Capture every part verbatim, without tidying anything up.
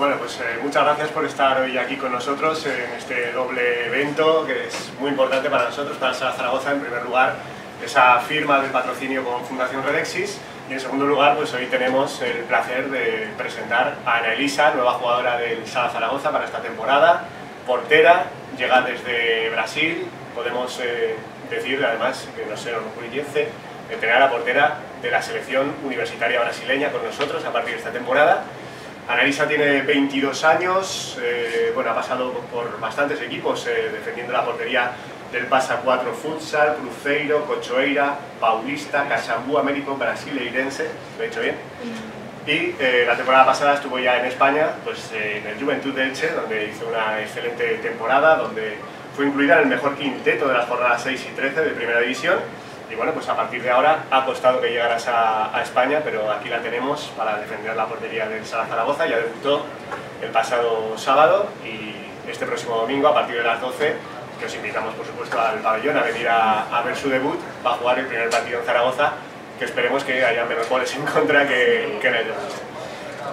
Bueno, pues eh, muchas gracias por estar hoy aquí con nosotros en este doble evento que es muy importante para nosotros, para Sala Zaragoza. En primer lugar, esa firma del patrocinio con Fundación Redexis, y en segundo lugar, pues hoy tenemos el placer de presentar a Ana Eliza, nueva jugadora del Sala Zaragoza para esta temporada, portera, llega desde Brasil. Podemos eh, decir además que no sé, nos tener a la portera de la selección universitaria brasileña con nosotros a partir de esta temporada. Ana Eliza tiene veintidós años, eh, bueno, ha pasado por bastantes equipos eh, defendiendo la portería del Passa Quatro Futsal, Cruzeiro, Cochoeira, Paulista, Caxambu Americo Brasileirense, ¿lo he dicho bien? Y eh, la temporada pasada estuvo ya en España, pues eh, en el Juventud de Elche, donde hizo una excelente temporada, donde fue incluida en el mejor quinteto de las jornadas seis y trece de Primera División. Y bueno, pues a partir de ahora ha costado que llegaras a, a España, pero aquí la tenemos para defender la portería del Sala Zaragoza. Ya debutó el pasado sábado y este próximo domingo a partir de las doce, que os invitamos por supuesto al pabellón a venir a, a ver su debut. Va a jugar el primer partido en Zaragoza, que esperemos que haya menos goles en contra que, que en el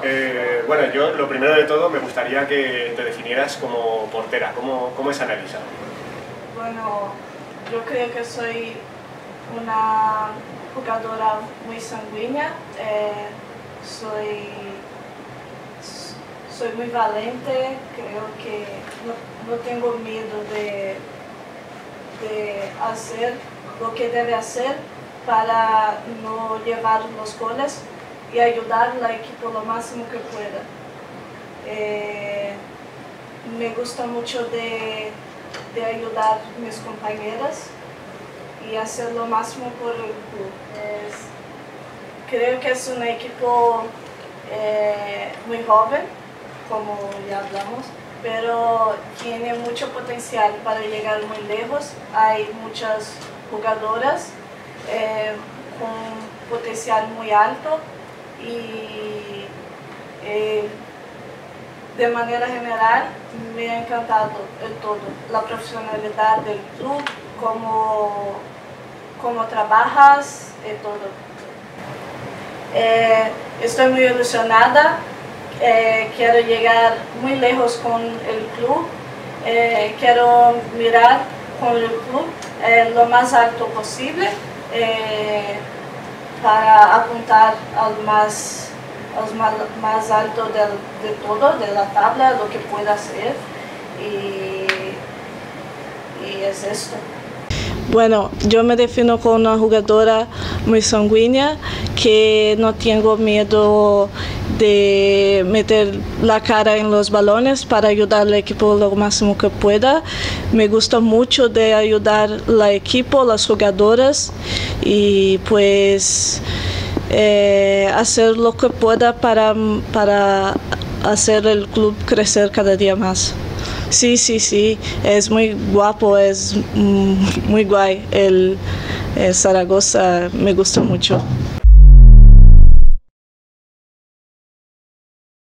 eh, Bueno, yo lo primero de todo me gustaría que te definieras como portera. ¿Cómo, cómo es Ana Eliza? Bueno, yo creo que soy una jugadora muy sanguínea, eh, soy, soy muy valiente, creo que no, no tengo miedo de, de hacer lo que debe hacer para no llevar los goles y ayudar al equipo lo máximo que pueda. Eh, me gusta mucho de, de ayudar a mis compañeras y hacer lo máximo por el club. Es, creo que es un equipo eh, muy joven, como ya hablamos, pero tiene mucho potencial para llegar muy lejos. Hay muchas jugadoras eh, con potencial muy alto y eh, de manera general me ha encantado el todo, la profesionalidad del club, cómo, cómo trabajas y todo. Eh, estoy muy ilusionada, eh, quiero llegar muy lejos con el club, eh, quiero mirar con el club eh, lo más alto posible eh, para apuntar al más, al más alto del, de todo, de la tabla, lo que pueda hacer, y, y es esto. Bueno, yo me defino como una jugadora muy sanguínea, que no tengo miedo de meter la cara en los balones para ayudar al equipo lo máximo que pueda. Me gusta mucho de ayudar al equipo, las jugadoras, y pues eh, hacer lo que pueda para, para hacer el club crecer cada día más. Sí, sí, sí, es muy guapo, es muy guay. El, el Zaragoza me gusta mucho.